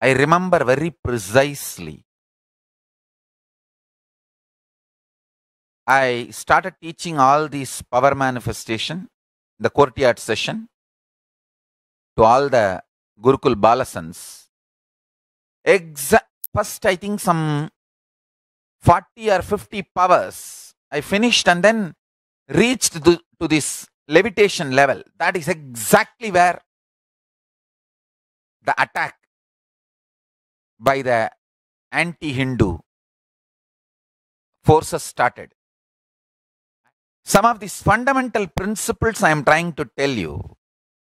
I remember very precisely. I started teaching all these power manifestation, the courtyard session, to all the Gurukul balasans. First, I think some 40 or 50 powers I finished, and then reached to this levitation level. That is exactly where the attack by the anti-Hindu forces started. Some of these fundamental principles I am trying to tell you.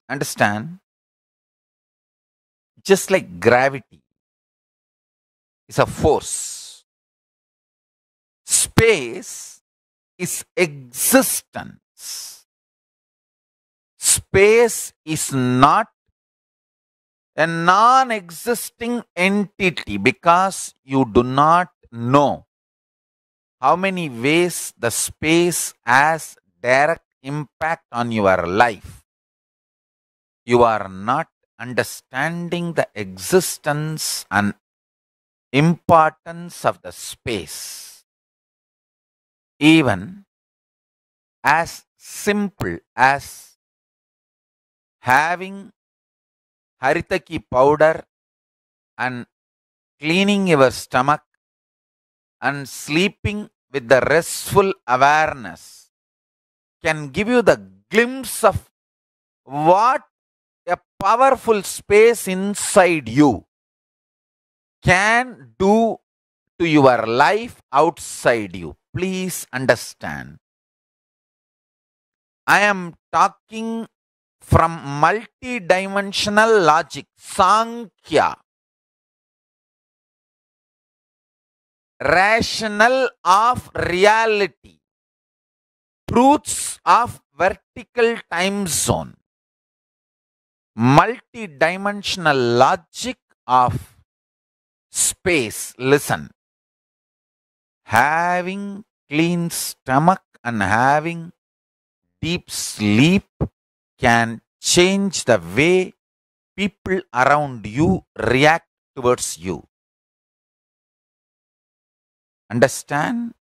Understand? Just like gravity is a force, space is existence. Space is not a non-existing entity because you do not know how many ways the space has direct impact on your life. You are not understanding the existence and importance of the space. Even as simple as having haritaki powder and cleaning your stomach and sleeping with the restful awareness can give you the glimpse of what a powerful space inside you can do to your life outside you. Please understand. I am talking from multidimensional logic, Sankhya. Rational of reality, truths of vertical time zone, multidimensional logic of space. Listen, having clean stomach and having deep sleep can change the way people around you react towards you. Understand?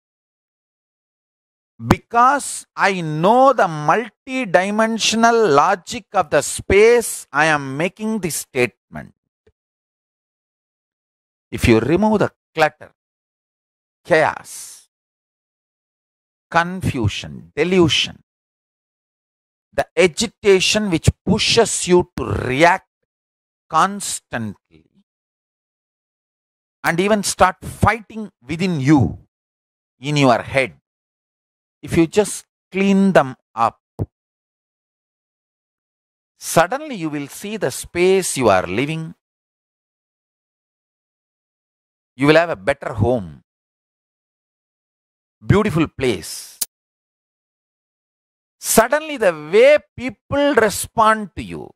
Because I know the multi-dimensional logic of the space, I am making this statement. If you remove the clutter, chaos, confusion, delusion, the agitation which pushes you to react constantly, and even start fighting within you, in your head. If you just clean them up, suddenly you will see the space you are living. You will have a better home, beautiful place. Suddenly the way people respond to you,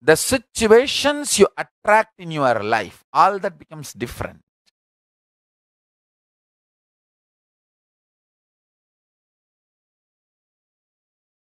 the situations you attract in your life, all that becomes different.